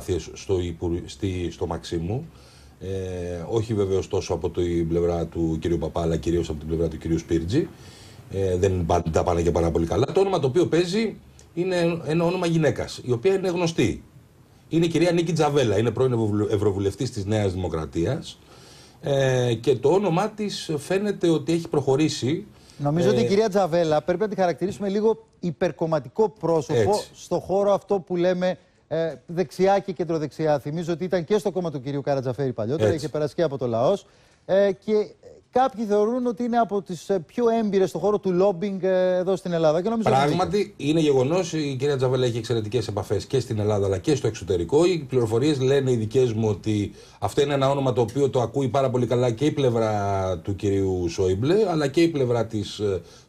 προσπάθειες στο Μαξίμου. Όχι βεβαίως τόσο από την πλευρά του κ. Παπά, αλλά κυρίως από την πλευρά του κ. Σπίρτζη. Δεν τα πάνε και πάρα πολύ καλά. Το όνομα το οποίο παίζει είναι ένα όνομα γυναίκας, η οποία είναι γνωστή. Είναι η κυρία Νίκη Τζαβέλα, είναι πρώην ευρωβουλευτής της Νέας Δημοκρατίας. Και το όνομά της φαίνεται ότι έχει προχωρήσει. Νομίζω ότι η κυρία Τζαβέλα πρέπει να τη χαρακτηρίσουμε λίγο υπερκομματικό πρόσωπο στον χώρο αυτό που λέμε δεξιά και κεντροδεξιά. Θυμίζω ότι ήταν και στο κόμμα του κυρίου Καρατζαφέρη παλιότερα, είχε περάσει και από το Λαός. Και κάποιοι θεωρούν ότι είναι από τις πιο έμπειρες στον χώρο του λόμπινγκ εδώ στην Ελλάδα. Και πράγματι είναι γεγονός, η κυρία Τζαβέλα έχει εξαιρετικές επαφές και στην Ελλάδα αλλά και στο εξωτερικό. Οι πληροφορίες λένε οι δικές μου ότι αυτό είναι ένα όνομα το οποίο το ακούει πάρα πολύ καλά και η πλευρά του κυρίου Σόιμπλε αλλά και η πλευρά της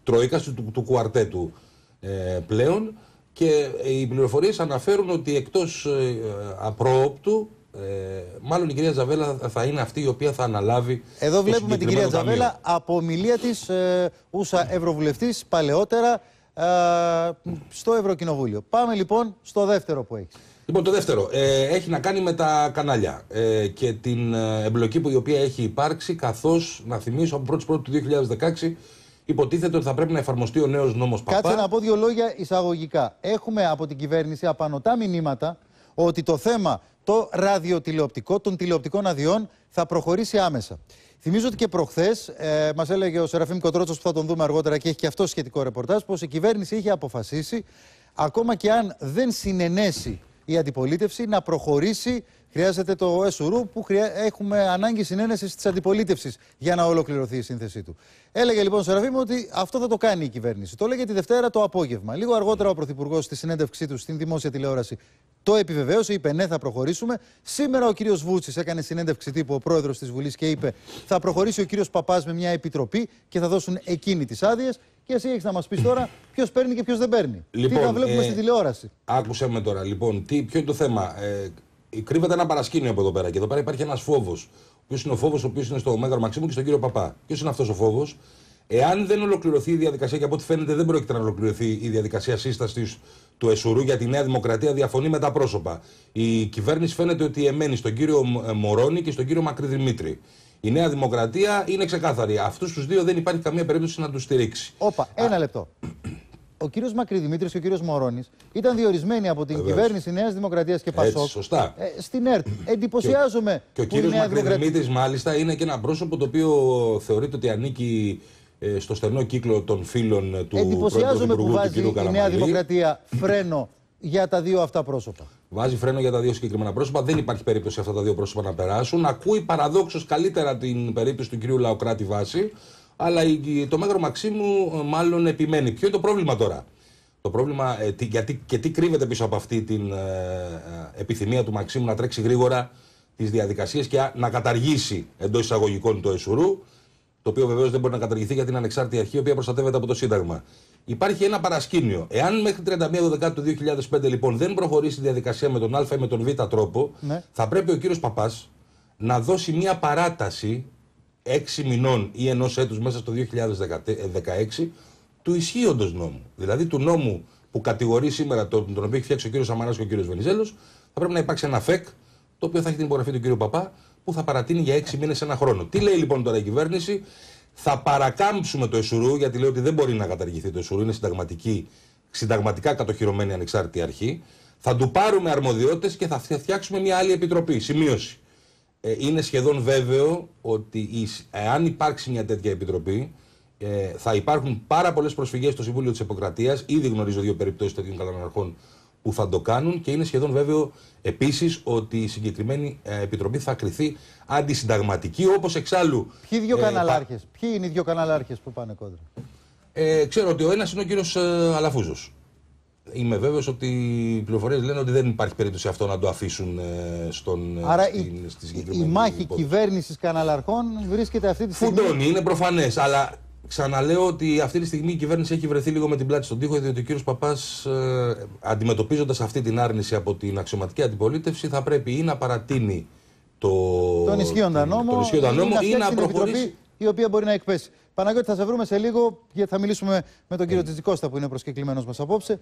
Τρόικας, του κουαρτέτου πλέον. Και οι πληροφορίες αναφέρουν ότι εκτός απρόοπτου, μάλλον η κυρία Τζαβέλα θα είναι αυτή η οποία θα αναλάβει. Εδώ βλέπουμε την κυρία Τζαβέλα από ομιλία της ούσα ευρωβουλευτής παλαιότερα στο Ευρωκοινοβούλιο. Πάμε λοιπόν στο δεύτερο που έχει. Λοιπόν, το δεύτερο έχει να κάνει με τα κανάλια και την εμπλοκή που η οποία έχει υπάρξει, καθώς να θυμίσω από 1η του 2016 υποτίθεται ότι θα πρέπει να εφαρμοστεί ο νέος νόμος Παπά. Κάτσε να πω δύο λόγια εισαγωγικά. Έχουμε από την κυβέρνηση απανωτά μηνύματα ότι το θέμα το ραδιοτηλεοπτικό των τηλεοπτικών αδειών θα προχωρήσει άμεσα. Θυμίζω ότι και προχθές μας έλεγε ο Σεραφείμ Κοτρότσος, που θα τον δούμε αργότερα και έχει και αυτό σχετικό ρεπορτάζ, πως η κυβέρνηση είχε αποφασίσει, ακόμα και αν δεν συνενέσει η αντιπολίτευση, να προχωρήσει. Χρειάζεται το ΕΣΟΡΟ που έχουμε ανάγκη συνένεσης της αντιπολίτευσης για να ολοκληρωθεί η σύνθεσή του. Έλεγε λοιπόν ο Σεραφείμ ότι αυτό θα το κάνει η κυβέρνηση. Το έλεγε τη Δευτέρα το απόγευμα. Λίγο αργότερα ο Πρωθυπουργός στη συνέντευξή του στην δημόσια τηλεόραση το επιβεβαίωσε, είπε ναι, θα προχωρήσουμε. Σήμερα ο κύριος Βούτσης έκανε συνέντευξη τύπου, ο πρόεδρος της Βουλής, και είπε θα προχωρήσει ο κύριος Παπάς με μια επιτροπή και θα δώσουν εκείνοι τις άδειες. Και εσύ έχεις να μας πεις τώρα ποιος παίρνει και ποιος δεν παίρνει. Λοιπόν, τι θα βλέπουμε στη τηλεόραση. Άκουσε με τώρα, λοιπόν, ποιο είναι το θέμα. Κρύβεται ένα παρασκήνιο από εδώ πέρα και εδώ πέρα υπάρχει ένας φόβος. Ποιος είναι ο φόβος, ο οποίος είναι στο Μέγαρο Μαξίμου και στον κύριο Παπά. Ποιος είναι αυτός ο φόβος? Εάν δεν ολοκληρωθεί η διαδικασία, και από ό,τι φαίνεται δεν πρόκειται να ολοκληρωθεί η διαδικασία σύστασης του ΕΣΟΡΟΥ, για τη Νέα Δημοκρατία διαφωνεί με τα πρόσωπα. Η κυβέρνηση φαίνεται ότι εμένει στον κύριο Μωρώνη και στον κύριο Μακρυδημήτρη. Η Νέα Δημοκρατία είναι ξεκάθαρη. Αυτούς τους δύο δεν υπάρχει καμία περίπτωση να τους στηρίξει. Όπα, ένα λεπτό. Ο κύριος Μακρυδημήτρης και ο κύριος Μωρώνης ήταν διορισμένοι από την κυβέρνηση Νέας Δημοκρατίας και Πασόκ στην ΕΡΤ. Εντυπωσιάζομαι. Και ο κύριος Μακρυδημήτρης, μάλιστα, είναι και ένα πρόσωπο το οποίο θεωρείται ότι ανήκει στο στενό κύκλο των φίλων του. Εντυπωσιάζομαι που βάζει η Νέα Δημοκρατία φρένο για τα δύο αυτά πρόσωπα. Βάζει φρένο για τα δύο συγκεκριμένα πρόσωπα. Δεν υπάρχει περίπτωση αυτά τα δύο πρόσωπα να περάσουν. Ακούει παραδόξως καλύτερα την περίπτωση του κυρίου Λαοκράτη Βάση. Αλλά το Μέγαρο Μαξίμου μάλλον επιμένει. Ποιο είναι το πρόβλημα τώρα? Το πρόβλημα τι κρύβεται πίσω από αυτή την επιθυμία του Μαξίμου να τρέξει γρήγορα τις διαδικασίες και να καταργήσει εντός εισαγωγικών το ΕΣΟΡΟΥ, το οποίο βεβαίως δεν μπορεί να καταργηθεί για την ανεξάρτητη αρχή, η οποία προστατεύεται από το Σύνταγμα. Υπάρχει ένα παρασκήνιο. Εάν μέχρι 31 του 2005 λοιπόν δεν προχωρήσει η διαδικασία με τον Α ή με τον Β τρόπο, θα πρέπει ο κύριος Παπάς να δώσει μια παράταση 6 μηνών ή 1 έτους μέσα στο 2016 του ισχύοντος νόμου. Δηλαδή του νόμου που κατηγορεί σήμερα, τον οποίο έχει φτιάξει ο κύριος Αμαρά και ο κύριος Βενιζέλος, θα πρέπει να υπάρξει ένα ΦΕΚ, το οποίο θα έχει την υπογραφή του κύριου Παπά, που θα παρατείνει για 6 μήνες, 1 χρόνο. Τι λέει λοιπόν τώρα η κυβέρνηση? Θα παρακάμψουμε το ΕΣΟΡΟΥ, γιατί λέει ότι δεν μπορεί να καταργηθεί το ΕΣΟΡΟΥ, είναι συνταγματικά κατοχυρωμένη ανεξάρτητη αρχή. Θα του πάρουμε αρμοδιότητες και θα φτιάξουμε μια άλλη επιτροπή. Σημείωση. Είναι σχεδόν βέβαιο ότι αν υπάρξει μια τέτοια επιτροπή, θα υπάρχουν πάρα πολλές προσφυγές στο Συμβούλιο της Επικρατείας. Ήδη γνωρίζω 2 περιπτώσεις τέτοιων καταναρχών που θα το κάνουν, και είναι σχεδόν βέβαιο επίσης ότι η συγκεκριμένη επιτροπή θα κριθεί αντισυνταγματική, όπως εξάλλου. Ποιοι δύο καναλάρχες, ποιοι είναι οι δύο καναλάρχες που πάνε κόντρα? Ξέρω ότι ο ένας είναι ο κύριος Αλαφούζος. Είμαι βέβαιος ότι οι πληροφορίες λένε ότι δεν υπάρχει περίπτωση αυτό να το αφήσουν στη συγκεκριμένη. Η μάχη κυβέρνησης καναλαρχών βρίσκεται αυτή τη στιγμή. Φουντώνει, είναι προφανές. Αλλά ξαναλέω ότι αυτή τη στιγμή η κυβέρνηση έχει βρεθεί λίγο με την πλάτη στον τοίχο, διότι ο κύριος Παπάς, αντιμετωπίζοντας αυτή την άρνηση από την αξιωματική αντιπολίτευση, θα πρέπει ή να παρατείνει τον ισχύοντα νόμο ή να προχωρήσει, η οποία μπορεί να εκπέσει. Παναγιώτη, θα σε βρούμε σε λίγο, γιατί θα μιλήσουμε με τον κύριο Τζιτζικώστα, που είναι προσκεκλημένος μας απόψε.